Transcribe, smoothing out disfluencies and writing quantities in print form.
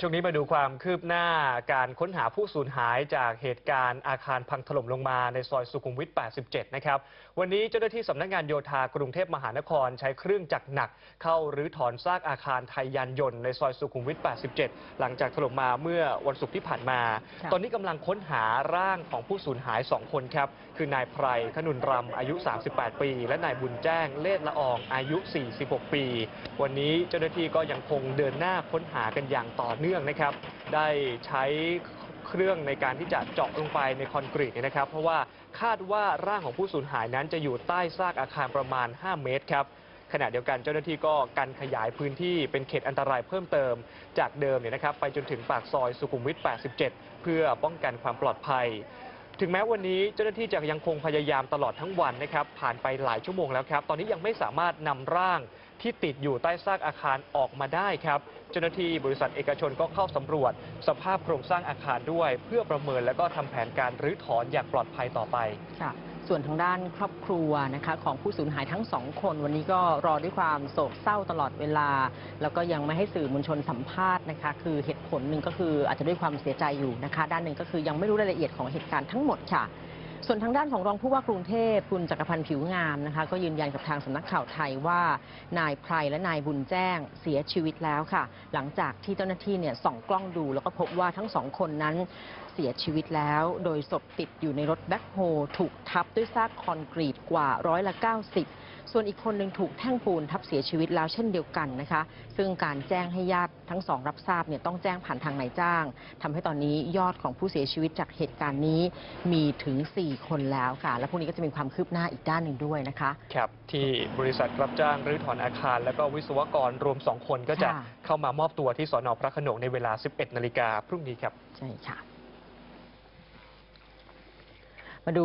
ช่วงนี้มาดูความคืบหน้าการค้นหาผู้สูญหายจากเหตุการณ์อาคารพังถล่มลงมาในซอยสุขุมวิท 87 นะครับวันนี้เจ้าหน้าที่สำนักงานโยธากรุงเทพมหานครใช้เครื่องจักรหนักเข้ารื้อถอนซากอาคารไทยยานยนต์ในซอยสุขุมวิท 87 หลังจากถล่มมาเมื่อวันศุกร์ที่ผ่านมาตอนนี้กำลังค้นหาร่างของผู้สูญหาย 2 คนครับคือนายไพร ขนุนรำอายุ 38 ปีและนายบุญแจ้งเล่ห์ละอองอายุ 46 ปีวันนี้เจ้าหน้าที่ก็ยังคงเดินหน้าค้นหากันอย่างต่อเนื่องนะครับได้ใช้เครื่องในการที่จะเจาะลงไปในคอนกรีตนะครับเพราะว่าคาดว่าร่างของผู้สูญหายนั้นจะอยู่ใต้ซากอาคารประมาณ 5 เมตรครับขณะเดียวกันเจ้าหน้าที่ก็กันขยายพื้นที่เป็นเขตอันตรายเพิ่มเติมจากเดิมเนี่ยนะครับไปจนถึงปากซอยสุขุมวิท 87 เพื่อป้องกันความปลอดภัยถึงแม้วันนี้เจ้าหน้าที่จะยังคงพยายามตลอดทั้งวันนะครับผ่านไปหลายชั่วโมงแล้วครับตอนนี้ยังไม่สามารถนำร่างที่ติดอยู่ใต้ซากอาคารออกมาได้ครับเจ้าหน้าที่บริษัทเอกชนก็เข้าสำรวจสภาพโครงสร้างอาคารด้วยเพื่อประเมินและก็ทำแผนการรื้อถอนอย่างปลอดภัยต่อไปค่ะส่วนทางด้านครอบครัวนะคะของผู้สูญหายทั้งสองคนวันนี้ก็รอด้วยความโศกเศร้าตลอดเวลาแล้วก็ยังไม่ให้สื่อมวลชนสัมภาษณ์นะคะคือเหตุผลหนึ่งก็คืออาจจะด้วยความเสียใจอยู่นะคะด้านหนึ่งก็คือยังไม่รู้รายละเอียดของเหตุการณ์ทั้งหมดค่ะส่วนทางด้านของรองผู้ว่ากรุงเทพคุณจักรพันธ์ผิวงามนะคะก็ยืนยันกับทางสำนักข่าวไทยว่านายไพรและนายบุญแจ้งเสียชีวิตแล้วค่ะหลังจากที่เจ้าหน้าที่เนี่ยส่องกล้องดูแล้วก็พบว่าทั้งสองคนนั้นเสียชีวิตแล้วโดยศพติดอยู่ในรถแบ็คโฮถูกทับด้วยซากคอนกรีตกว่า90%ส่วนอีกคนหนึ่งถูกแท่งปูนทับเสียชีวิตแล้วเช่นเดียวกันนะคะซึ่งการแจ้งให้ญาติทั้งสองรับทราบเนี่ยต้องแจ้งผ่านทางนายจ้างทำให้ตอนนี้ยอดของผู้เสียชีวิตจากเหตุการณ์นี้มีถึง4 คนแล้วค่ะและพวกนี้ก็จะมีความคืบหน้าอีกด้านหนึ่งด้วยนะคะครับที่บริษัทรับจ้างรื้อถอนอาคารและก็วิศวกรรวม2 คนก็จะเข้ามามอบตัวที่สน.พระโขนงในเวลา 11 นาฬิกาพรุ่งนี้ครับใช่ค่ะมาดู